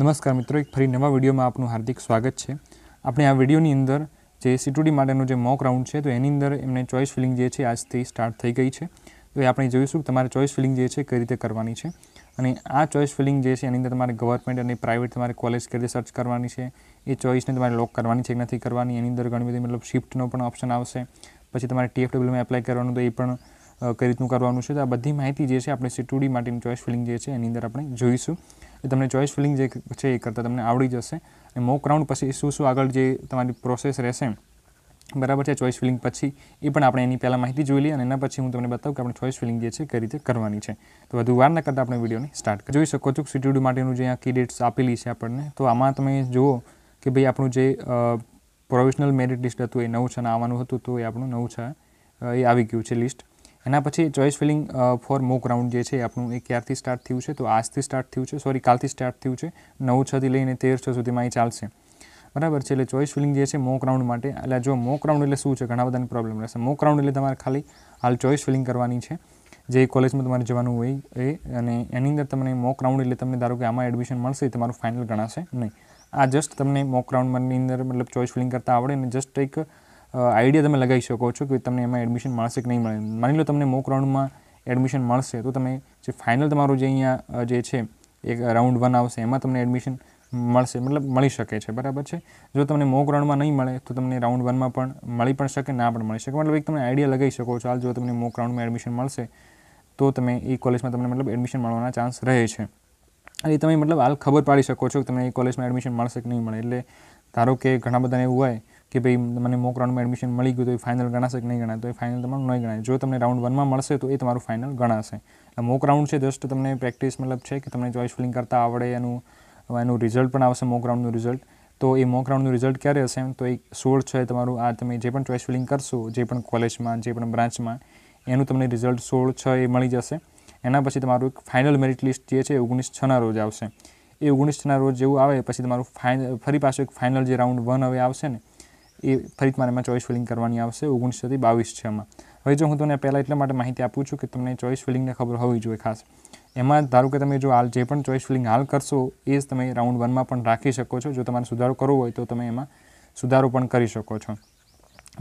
नमस्कार मित्रों, एक फरी नवा वीडियो में आपनु हार्दिक स्वागत है। अपने आ वीडियो नी अंदर जे सीटूडी माटेनो जे मॉक राउंड है तो एनी अंदर एमने चॉइस फिलिंग जे छे आज थी स्टार्ट थी गई है। तो आपणे जोईशुं तमारे चॉइस फिलिंग जे छे कई रीते करवानी छे अने आ चॉइस फिलिंग जे छे एनी अंदर तमारे गवर्नमेंट अने प्राइवेट तमारे कॉलेज कई रीते सर्च करवानी छे, ए चॉइसने तमारे लॉक करवानी छे के नथी करवानी। एनी अंदर घणी बधी मतलब शिफ्टनो पण ऑप्शन आवशे, पछी तमारे टीएफडब्ल्यू में एप्लाय करवानुं तो ए पण कई रीतनुं करवानुं छे। तो आ बधी माहिती जे छे आपणे सीटूडी माटेनी चॉइस फिलिंग जे छे एनी अंदर आपणे जोईशुं। तमने चॉइस फिलिंग जे छे ए करता तमने आवड़ी जशे। मॉक राउंड पछी शुं शुं आगळ जे तमारी प्रोसेस रहेशे बराबर छे, चॉइस फिलिंग पछी ए पण आपणे एनी पहेला माहिती जोई लईए अने एना पछी हुं तमने बतावुं के आपणे चॉइस फिलिंग जे छे कई रीते करवानी छे। तो वधु वार न करता आपणे विडियोने स्टार्ट कर जोई शको छो। सीटीडी माटेनुं जे आ की डेट्स आपेली छे आपणे, तो आमां तमे जुओ के भाई आपणुं जे प्रोविजनल मेरिट लिस्ट हतुं ए नवुं छे, आववानुं हतुं तो ए आपणुं नवुं छे ए આવી ગયું છે लिस्ट। एना पछी choice filling for mock round जे छे आपणुं ए क्यारथी स्टार्ट थयुं छे, तो आजथी स्टार्ट थयुं छे, सॉरी कालथी स्टार्ट थयुं छे। 9/6 थी लईने 13/6 सुधीमां ए चालशे बराबर छे। एटले चॉइस फिलिंग जे छे मॉक राउंड माटे, એટલે જો मॉक राउंड એટલે શું છે ઘણા બધાને પ્રોબ્લેમ રહેશે। मॉक राउंड એટલે તમારે ખાલી હાલ ચોઇસ ફિલિંગ કરવાની છે, જે કોલેજમાં તમારે જવાનું હોય એ, અને એની અંદર તમને मॉक राउंड એટલે તમને ધારો કે આમાં એડમિશન મળશે તમારું ફાઇનલ ગણાશે નહીં। આ જસ્ટ તમને मॉक રાઉન્ડની અંદર મતલબ ચોઇસ ફિલિંગ કરતા આવડે અને જસ્ટ એક आइडिया तब लगाई सको कि तमने एम एडमिशन मळशे कि नहीं मळे। मानी लो तमने मॉक राउंड में एडमिशन मळशे तो तमे जे फाइनल तमारो जे अहींया जे छे एक राउंड 1 आवशे एमां तमने एडमिशन मळशे, मतलब मळी शके छे बराबर छे। जो तमने मॉक राउंड में नहीं मळे तो तमने राउंड 1 में पण मळी पण शके, ना पण मळी शके। मतलब एक तमने आइडिया लगाई सको छो हाल जो तमने मॉक राउंड में एडमिशन मळशे तो तमे ए कॉलेज में तमने मतलब एडमिशन मळवाना चांस रहे छे। ए तमे मतलब हाल खबर पाड़ी सको छो कि तमने ए कॉलेज में एडमिशन मळशे कि नहीं मळे। एटले धारो के घणा बधाने एवुं होय कि भाई तमने मॉक राउंड में एडमिशन मिली गयु तो फाइनल गणाशे कि नहीं गणाय, तो फाइनल तमारुं नहीं गणाय। जो तमने राउंड 1 में मळशे तो ए तमारुं फाइनल गणाशे। एटले मॉक राउंड छे जस्ट तमने प्रेक्टिस मतलब छे कि तमने चॉइस फिलिंग करता आवडे, एनुं रिजल्ट पण आवशे मॉक राउंडनुं रिजल्ट। तो ए मॉक राउंडनुं रिजल्ट क्यारे हशे तो ए 16/6 तमारुं आ तमे जे पण चॉइस फिलिंग करशो जे पण कॉलेजमां जे पण ब्रांचमां एनुं तमने रिजल्ट 16/6 ए मळी जशे। एना पछी तमारुं एक फाइनल मेरिट लिस्ट जे छे 19/6 ना रोज आवशे। ए 19/6 ना रोज जेवुं आवे पछी तमारुं फाइनल फरी पाछो एक फाइनल जे राउंड 1 हवे आवशे ने ए फरी तमारे एमां चॉइस फिलिंग करवानी आवशे 19/22 में। हवे जो हूँ तमने पहला एटला माटे माहिती आपूं छूं कि तमने चॉइस फिलिंग ने खबर होवी जोईए खास। एमां धारो के तमे जो हाल जे पण चॉइस फिलिंग हाल करशो ए ज तमे राउंड 1 में पण राखी शको छो। जो तमारे सुधारो करवो होय तो तमे एमां सुधारो पण करी शको छो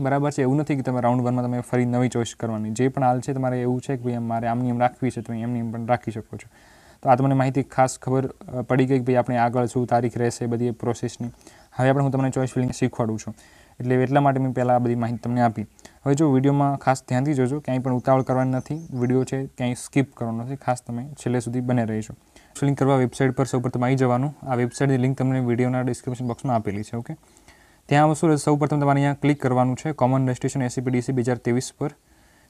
बराबर छे। एवुं नथी कि तमे राउंड 1 में तमे फरी नवी चॉइस करवानी, जे पण हाल छे तमारे एवुं छे कि भाई मारे आमनी एम राखवी छे तो एमनी एम पण राखी शको छो। तो आ तमने माहिती खास खबर पड़ी गई कि भाई आपणे आगळ शुं तारीख रहेशे बधी प्रोसेसनी। हवे आपणे हूँ तमने चॉइस फिलिंग शीखवाडुं छुं એટલે એટલા માટે મેં પહેલાં આ બધી માહિતી તમને આપી। હવે જો વિડીયોમાં ખાસ ધ્યાનથી જોજો, ક્યાંય પણ ઉતાવળ કરવાની નથી, વિડીયો છે ક્યાંય સ્કીપ કરવાનો નથી, ખાસ તમે છેલ્લે સુધી બને રહેજો। લિંક કરવા વેબસાઇટ પર સૌ પ્રથમ આવી જવાનું, આ વેબસાઇટની લિંક તમને વિડીયોના ડિસ્ક્રિપ્શન બોક્સમાં આપેલી છે, ઓકે। ત્યાં આવશો સૌ પ્રથમ તમારે અહીંયા ક્લિક કરવાનું છે કોમન રજિસ્ટ્રેશન ACPDC 2023 પર,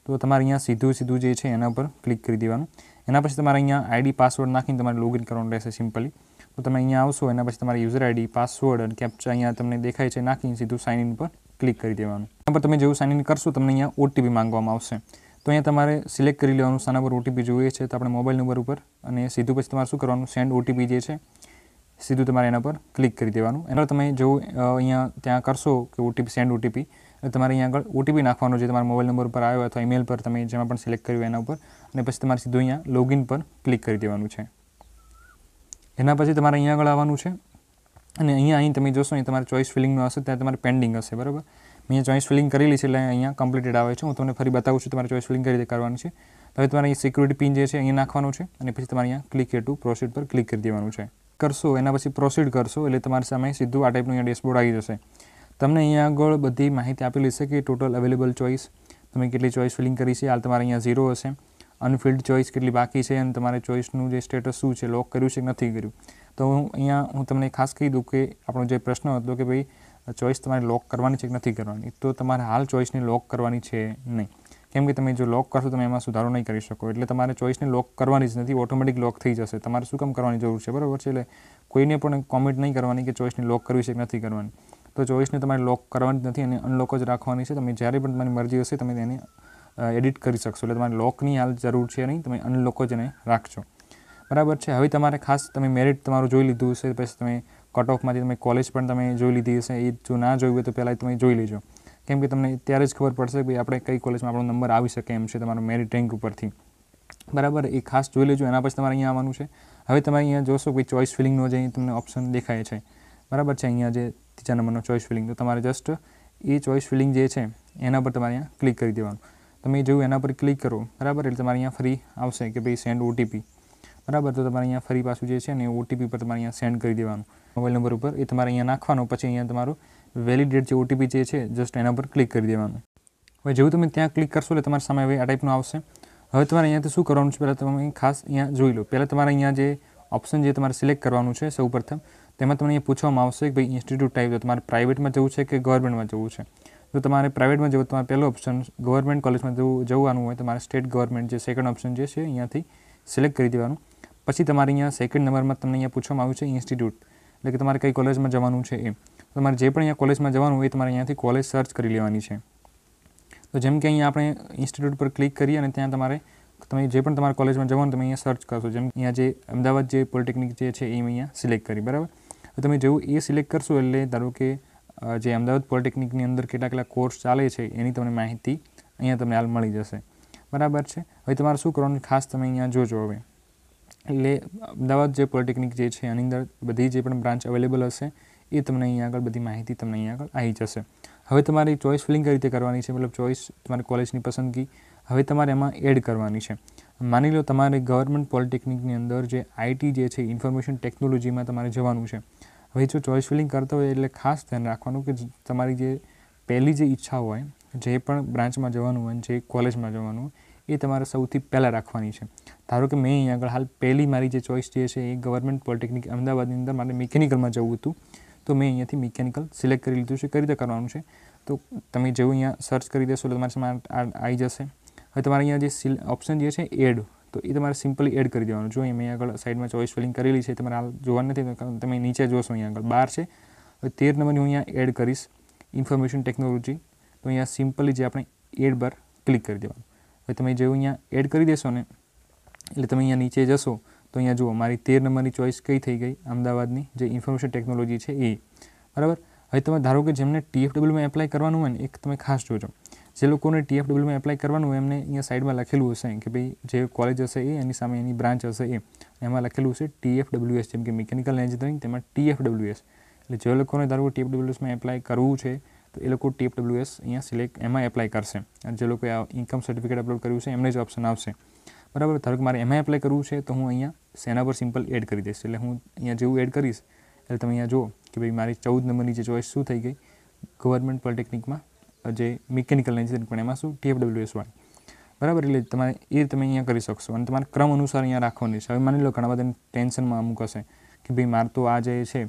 તો તમારે અહીંયા સીધું જે છે એના પર ક્લિક કરી દેવાનું। એના પછી તમારે અહીંયા આઈડી પાસવર્ડ નાખીને તમારે લોગિન કરવાનું રહેશે સિમ્પલી। तो तमे अहीं आवशो एना पछी तमारी यूजर आईडी पासवर्ड और कैप्चा अहीं तमने देखाय छे नाखीने सीधुं साइन इन पर क्लिक करी देवानुं। एना पर तमे जेवुं साइन इन करशो तमने अहीं ओटीपी मांगवामां आवशे, तो अहीं तमारे सिलेक्ट करी लेवानुं शाना पर ओटीपी जोईए छे। तो आपणे मोबाइल नंबर पर अने सीधुं पछी तमारे शुं करवानुं सेंड ओटीपी जे छे सीधुं तमारे एना पर क्लिक करी देवानुं। एना तमे जो अहीं त्यां करशो के ओटीपी सेंड ओटीपी तमारे अहीं आगळ ओटीपी नाखवानो जे तमारा मोबाइल नंबर पर आव्यो अथवा ईमेल पर तमे जेमां पण सिलेक्ट कर्युं एना पर, अने पछी तमारे सीधुं अहीं लॉगिन पर क्लिक करी देवानुं छे। एना पछी तमारे अहीं आगळ आववानुं छे अने अहींया अहीं तमे जोशो तमारे चॉइस फिलिंगनुं आवशे, त्यां तमारे पेन्डिंग हशे बराबर। मैं चॉइस फिलिंग करेली छे એટલે अहींया कम्प्लीटेड आवे छे। हूँ तमने फरी बतावुं छुं तमारे चॉइस फिलिंग कई रीते करवानी छे। तो हवे तमारे सिक्योरिटी पिन जे छे अहीं नाखवानो छे अने पछी तमारे अहीं क्लिक हियर टू प्रोसीड पर क्लिक करी देवानुं छे। करशो एना पछी प्रोसीड करशो એટલે तमारे सामे सीधुं आ टाइपनुं अहीं डेशबोर्ड आई जशे। तमने अहीं आगळ बधी माहिती आपेली छे के टोटल अवेलेबल चॉइस तमे केटली चॉइस फिलिंग करी छे, हाल तमारे अहीं 0 हशे। अनफिल्ड चॉइस के बाकी है और तमारे चॉइसनु जे स्टेटस शू है लॉक करूँ से नहीं करूँ। तो अँ हूँ तमने खास कही दूँ कि आपणो जे प्रश्न हतो कि भाई चॉइस तमारे लॉक करवानी छे कि नहीं करवानी, तो तमारे हाल चॉइस ने लॉक करवानी छे नहीं, केम के तमे जो लॉक करशो तमे एमां सुधारो नहीं करी शको। एटले तमारे चॉइस ने लॉक करवानी ज नथी, ऑटोमेटिक लॉक थी जशे। तमारे शुं काम करवानी जरूर है बराबर छे। एटले कोईने पण कमेंट नहीं करवानी कि चॉइस ने लॉक करवी छे कि नहीं करवानी। तो चॉइस ने तमारे लॉक करवानी नथी अने अनलॉक ज राखवानी छे। तमे ज्यारे पण तमारी मरजी हशे तमे तेने एडिट कर सकशो, એટલે તમારે લોકની હાલ જરૂર છે નહીં, તમે અનલોક જ એને રાખજો બરાબર છે। હવે તમારે ખાસ તમે મેરિટ તમારું જોઈ લીધું હશે, પછી તમે કટ ઓફમાંથી તમે કોલેજ પણ તમે જોઈ લીધી હશે, એ જો ના જોયું હોય તો પહેલાં તમે જોઈ લેજો, કેમ કે તમને ત્યારે જ ખબર પડશે કે આપણે કઈ કોલેજમાં આપણો નંબર આવી શકે એમ છે તમારો મેરિટ રેન્ક ઉપરથી બરાબર, એ ખાસ જોઈ લેજો। એના પછી તમારે અહીંયા આવવાનું છે, हवे तमे अहींया जोशो कोई चॉइस फिलिंग नो जे तमने ऑप्शन देखाय छे बराबर छे। अहींया जे तीजा नंबरनो चॉइस फिलिंग तो तमारे जस्ट ए चॉइस फिलिंग जे छे एना पर तमारे अहींया क्लिक करी देवानुं। तमे जो एना पर क्लिक करो बराबर એટલે तमारे अहींया फ्री आवशे के भाई सेंड ओटीपी बराबर। तो तमारे अहींया फ्री पासु जे छे ने ओटीपी पर तमारे अहींया सेंड करी देवानुं मोबाइल नंबर पर। ए तमारे अहींया नाखवानो पछी अहींया तमारो वेलिडेट जे ओटीपी जे छे जस्ट एना पर क्लिक करी देवानुं। हवे जेवुं तमे त्यां क्लिक करशो એટલે तमारे सामे हवे आ टाइपनो आवशे। हवे तमारे अहींया तो शुं करवानुं छे पहेला तमे खास अहींया जोई लो। पहेला तमारे अहींया जे ऑप्शन जे तमारे सिलेक्ट करवानुं छे સૌ પ્રથમ તેમાં તમને પૂછવામાં આવશે કે ભાઈ ઇન્સ્ટિટ્યૂટ ટાઈપ તો તમારે પ્રાઇવેટમાં જવું છે કે ગવર્મેન્ટમાં જવું છે। તો તમારે પ્રાઇવેટમાં જવું તમારે પહેલો ઓપ્શન ગવર્મેન્ટ કોલેજમાં જવાનું હોય તમારે સ્ટેટ ગવર્મેન્ટ જે સેકન્ડ ઓપ્શન જે છે અહીંયાથી સિલેક્ટ કરી દેવાનું। પછી તમારે અહીંયા સેકન્ડ નંબરમાં તમને અહીંયા પૂછવામાં આવ્યું છે ઇન્સ્ટિટ્યૂટ એટલે કે તમારે કઈ કોલેજમાં જવાનું છે એ તમારે જે પણ અહીંયા કોલેજમાં જવાનું હોય તમારે અહીંયાથી કોલેજ સર્ચ કરી લેવાની છે। તો જેમ કે અહીંયા આપણે ઇન્સ્ટિટ્યૂટ પર ક્લિક કરી અને ત્યાં તમારે તમે જે પણ તમારા કોલેજમાં જવાનું તમે અહીંયા સર્ચ કરશો। જેમ અહીંયા જે અમદાવાદ જે પોલિટેકનિક જે છે એ અહીંયા સિલેક્ટ કરી બરાબર। તમે જેવું એ સિલેક્ટ કરશો એટલે ધારો કે જે અમદાવાદ પોલિટેકનિકની અંદર કેટલા કેટલા કોર્સ ચાલે છે એની તમને માહિતી અહીંયા તમને હાલ મળી જશે બરાબર છે। હવે તમારે શું કરવાનું ખાસ તમે અહીંયા જોજો। હવે એટલે અમદાવાદ જે પોલિટેકનિક જે છે એની અંદર બધી જે પણ બ્રાન્ચ અવેલેબલ હશે એ તમને અહીંયા આગળ બધી માહિતી તમને અહીંયા આગળ આવી જશે। હવે તમારી ચોઇસ ફિલિંગ કઈ રીતે કરવાની છે મતલબ ચોઇસ તમારી કોલેજની પસંદગી હવે તમારે એમાં એડ કરવાની છે। માની લો તમારે ગવર્મેન્ટ પોલિટેકનિકની અંદર જે આઈટી જે છે ઇન્ફોર્મેશન ટેકનોલોજીમાં તમારે જવાનું છે। હવે જો ચોઇસ ફિલિંગ કરતા હોય એટલે ખાસ ધ્યાન રાખવાનું કે તમારી જે પહેલી જે ઈચ્છા હોય જે પણ બ્રાન્ચમાં જવાનું હોય જે કોલેજમાં જવાનું હોય એ તમારે સૌથી પહેલાં રાખવાની છે। ધારો કે મેં અહીંયા આગળ હાલ પહેલી મારી જે ચોઇસ જે છે એ ગવર્મેન્ટ પોલિટેકનિક અમદાવાદની અંદર મારે મિકેનિકલમાં જવું હતું તો મેં અહીંયાથી મિકેનિકલ સિલેક્ટ કરી લીધું છે। કઈ રીતે કરવાનું છે તો તમે જેવું અહીંયા સર્ચ કરી દેશો એટલે તમારી સામે આવી જશે। હવે તમારે અહીંયા જે ઓપ્શન જે છે એડ તો એ તમારે સિમ્પલી એડ કરી દેવાનું। જો અહીં મેં આગળ સાઈડમાં ચોઇસ ફિલિંગ કરેલી છે તમારે હાલ જોવાનું નથી તો તમે નીચે જોશો અહીંયા આગળ 12 છે હવે 13 નંબરની હું અહીંયા એડ કરીશ ઇન્ફોર્મેશન ટેકનોલોજી તો અહીંયા સિમ્પલી જે આપણે એડ પર ક્લિક કરી દેવાનું। હવે તમે જેવું અહીંયા એડ કરી દેશો ને એટલે તમે અહીંયા નીચે જશો તો અહીંયા જુઓ મારી 13 નંબરની ચોઇસ કઈ થઈ ગઈ અમદાવાદની જે ઇન્ફોર્મેશન ટેકનોલોજી છે એ બરાબર। હવે તમે ધારો કે જેમને ટીએફડબલ્યુમાં એપ્લાય કરવાનું હોય ને એક તમે ખાસ જોજો જે લોકોને ટીએફડબલ્યુમાં એપ્લાય કરવાનું હોય એમને અહીંયા સાઈડમાં લખેલું હશે કે ભાઈ જે કોલેજ હશે એ એની સામે એની બ્રાન્ચ હશે એ એમાં લખેલું હશે ટીએફડબલ્યુએસ જેમ કે મિકેનિકલ એન્જિનિયરિંગ તેમાં ટીએફડબલ્યુએસ એટલે જે લોકોને ધારો ટીએફડબલ્યુએસમાં એપ્લાય કરવું છે તો એ લોકો ટીએફડબલ્યુએસ અહીંયા સિલેક્ટ એમાં એપ્લાય કરશે અને જે લોકોએ ઇન્કમ સર્ટિફિકેટ અપલોડ કર્યું છે એમને જ ઓપ્શન આવશે બરાબર। ધારો કે મારે એમાં એપ્લાય કરવું છે તો હું અહીંયા સેના પર સિમ્પલ એડ કરી દઈશ એટલે હું અહીંયા જેવું એડ કરીશ એટલે તમે અહીંયા જુઓ કે ભાઈ મારી 14 નંબરની જે ચોઇસ શું થઈ ગઈ ગવર્મેન્ટ પોલિટેકનિકમાં જે મિકેનિકલ એન્જિનિયરિંગ પણ એમાં શું ટીએફડબલ્યુએસ વાળી બરાબર। એટલે તમારે એ તમે અહીંયા કરી શકશો અને તમારે ક્રમ અનુસાર અહીંયા રાખવાની છે। હવે માની લો ઘણા બધાને ટેન્શનમાં અમુક હશે કે ભાઈ મારે તો આ જે છે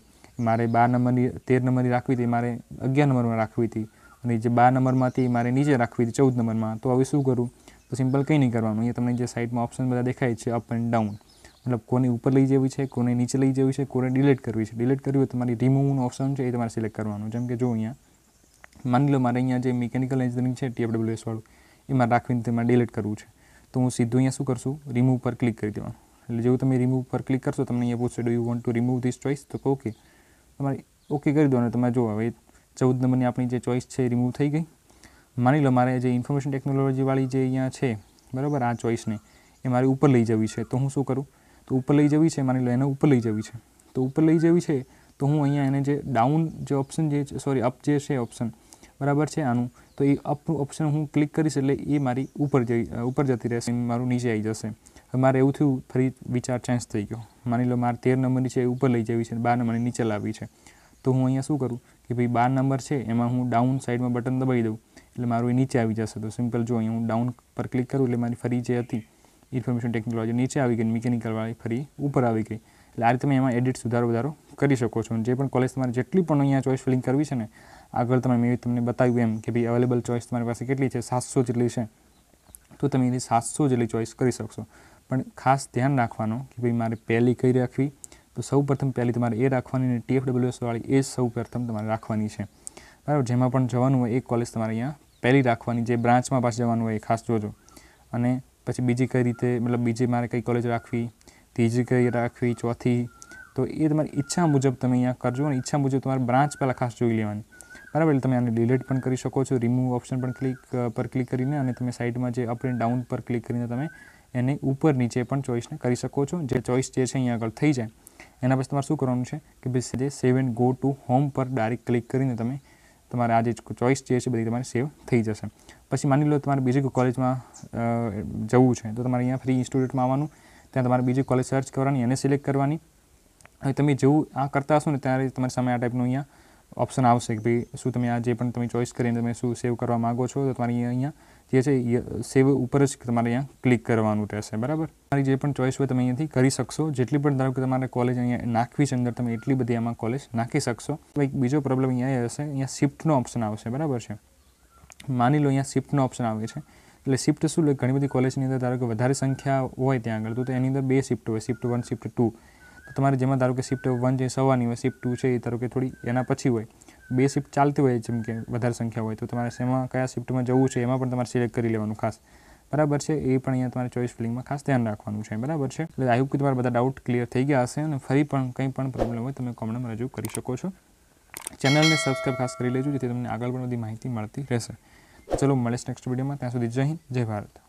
મારે 13 નંબરની રાખવી હતી મારે 11 નંબરમાં રાખવી હતી અને જે 12 નંબરમાં હતી મારે નીચે રાખવી હતી 14 નંબરમાં તો હવે શું કરું તો સિમ્પલ કંઈ નહીં કરવાનું અહીંયા તમને જે સાઇડમાં ઓપ્શન બધા દેખાય છે અપ એન્ડ ડાઉન મતલબ કોને ઉપર લઈ જવી છે કોને નીચે લઈ જવી છે કોને ડિલીટ કરવી છે ડિલીટ કરવી હોય તમારી રિમૂવનું ઓપ્શન છે એ તમારે સિલેક્ટ કરવાનું। જેમ કે જો અહીંયા માની લો મારે અહીંયા જે મિકેનિકલ એન્જિનિયરિંગ છે ટીએફડબલ્યુએસ વાળું એ મારે રાખવીને તે મારે ડિલીટ કરવું છે તો હું સીધું અહીંયા શું કરશું રિમૂવ પર ક્લિક કરી દેવાનું। એટલે જેવું તમે રિમૂવ પર ક્લિક કરશો તમને અહીંયા પૂછશે do you want to remove this choice તો ઓકે તમારે ઓકે કરી દો અને તમે જો હવે 14 નંબરની આપણી જે ચોઇસ છે રિમૂવ થઈ ગઈ। માની લો મારે જે ઇન્ફોર્મેશન ટેકનોલોજીવાળી જે અહીંયા છે બરાબર આ ચોઇસને એ મારે ઉપર લઈ જવી છે તો હું શું કરું તો ઉપર લઈ જવી છે માની લો એને ઉપર લઈ જવી છે તો ઉપર લઈ જવી છે તો હું અહીંયા એને જે ડાઉન જે ઓપ્શન જે સોરી અપ જે છે ઓપ્શન બરાબર છે આનું તો એ અપનું ઓપ્શન હું ક્લિક કરીશ એટલે એ મારી ઉપર જતી રહેશે મારું નીચે આવી જશે। હવે મારે એવું થયું ફરી વિચાર ચેન્જ થઈ ગયો માની લો મારે 13 નંબરની છે એ ઉપર લઈ જવી છે 12 નંબરની નીચે લાવી છે તો હું અહીંયા શું કરું કે ભાઈ 12 નંબર છે એમાં હું ડાઉન સાઈડમાં બટન દબાવી દઉં એટલે મારું એ નીચે આવી જશે। તો સિમ્પલ જો અહીંયા હું ડાઉન પર ક્લિક કરું એટલે મારી ફરી જે હતી ઇન્ફોર્મેશન ટેકનોલોજી નીચે આવી ગઈ મિકેનિકલવાળી ફરી ઉપર આવી ગઈ। એટલે આ રીતે તમે એમાં એડિટ સુધારો વધારો કરી શકો છો અને જે પણ કોલેજ તમારે જેટલી પણ અહીંયા ચોઇસ ફિલિંગ કરવી છે ને આગળ તમે મેં તમને બતાવ્યું એમ કે ભાઈ અવેલેબલ ચોઇસ તમારી પાસે કેટલી છે 700 જેટલી છે તો તમે એની 700 જેટલી ચોઇસ કરી શકશો। પણ ખાસ ધ્યાન રાખવાનું કે ભાઈ મારે પહેલી કઈ રાખવી તો સૌ પ્રથમ પહેલી તમારે એ રાખવાની અને ટીએફડબલ્યુએસવાળી એ સૌ પ્રથમ તમારે રાખવાની છે બરાબર। જેમાં પણ જવાનું હોય એ કોલેજ તમારે અહીંયા પહેલી રાખવાની જે બ્રાન્ચમાં પાછું જવાનું હોય એ ખાસ જોજો અને પછી બીજી કઈ રીતે મતલબ બીજી મારે કઈ કોલેજ રાખવી ત્રીજી કઈ રાખવી ચોથી તો એ તમારી ઈચ્છા મુજબ તમે અહીંયા કરજો અને ઈચ્છા મુજબ તમારે બ્રાન્ચ પહેલાં ખાસ જોઈ લેવાની બરાબર। એટલે તમે આને ડિલીટ પણ કરી શકો છો રિમૂવ ઓપ્શન પણ ક્લિક પર ક્લિક કરીને અને તમે સાઇડમાં જે અપ એન્ડ ડાઉન પર ક્લિક કરીને તમે एने ऊपर नीचे पण चॉइस ने करी सको छो। जे चॉइस जे छे अहीं आगळ थई जाय एना पछी तमारे शुं करवानुं छे के भाई सीधे save and go to home पर डायरेक्ट क्लिक करीने तमे तमारे आ जे चॉइस जे छे बधी तमारे सेव थई जशे। पछी मानी लो तमारे बीजी कोई कॉलेजमां जवुं छे तो तमारे अहींया फ्री इंस्टिट्यूटमां आववानुं, त्यां तमारे बीजी कॉलेज सर्च करवानी एने सिलेक्ट करवानी। हवे तमे जेवुं आ करता हशो ने त्यारे तमारे सामे आ टाइपनुं अहींया ऑप्शन आवशे के भाई शुं तमे आ जे पण तमे चॉइस करीने तमे शुं सेव करवा मांगो छो तो तमारे अहींया जे छे सेव उपर ज तमारे अहींया क्लिक करवानुं रहेशे। बराबर तमारी जे पण चॉइस होय तमे अहींयाथी करी शकशो। जेटली पण धारो के तमारे कॉलेज अहींया नाखवी छे अंदर तमे एटली बधी आमां कॉलेज नाखी शकशो। एक बीजो प्रॉब्लम अहींया हशे, अहींया शिफ्ट नो ऑप्शन आवशे। बराबर छे, मानी लो अहींया शिफ्ट नो ऑप्शन आवे छे એટલે શિફ્ટ શું લે ઘણી બધી કોલેજની અંદર ધારો કે વધારે સંખ્યા હોય ત્યાં આગળ તો એની અંદર બે શિફ્ટ હોય, શિફ્ટ 1 શિફ્ટ 2 તો તમારે જેમાં ધારો કે શિફ્ટ 1 જે સવારની હોય શિફ્ટ 2 છે એ ધારો કે થોડી એના પછી હોય, બે શિફ્ટ ચાલતી હોય જેમ કે વધારે સંખ્યા હોય તો તમારે શેમાં કયા શિફ્ટમાં જવું છે એમાં પણ તમારે સિલેક્ટ કરી લેવાનું ખાસ। બરાબર છે, એ પણ અહીંયા તમારે ચોઇસ ફિલિંગમાં ખાસ ધ્યાન રાખવાનું છે। બરાબર છે, એટલે આઈ હોપ કે તમારા બધા ડાઉટ ક્લિયર થઈ ગયા હશે અને ફરી પણ કંઈ પણ પ્રોબ્લેમ હોય તમે કોમેન્ટમાં રજૂ કરી શકો છો। ચેનલને સબસ્ક્રાઇબ ખાસ કરી લેજો જેથી તમને આગળ પણ બધી માહિતી મળતી રહેશે। चलो मिलीश नेक्स्ट वीडियो में, त्यां सुधी जय हिंद जय भारत।